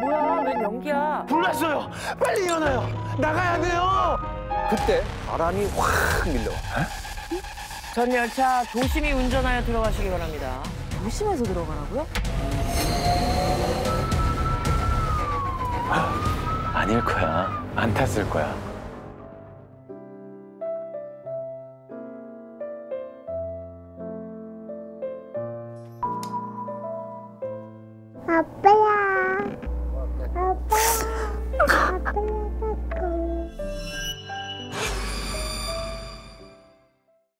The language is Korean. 뭐야, 웬 연기야. 불났어요. 빨리 일어나요. 나가야 돼요. 그때 바람이 확 밀려와. 응? 전 열차 조심히 운전하여 들어가시기 바랍니다. 조심해서 들어가라고요? 아닐 거야. 안 탔을 거야. 아빠야. 아빠야. 아빠야.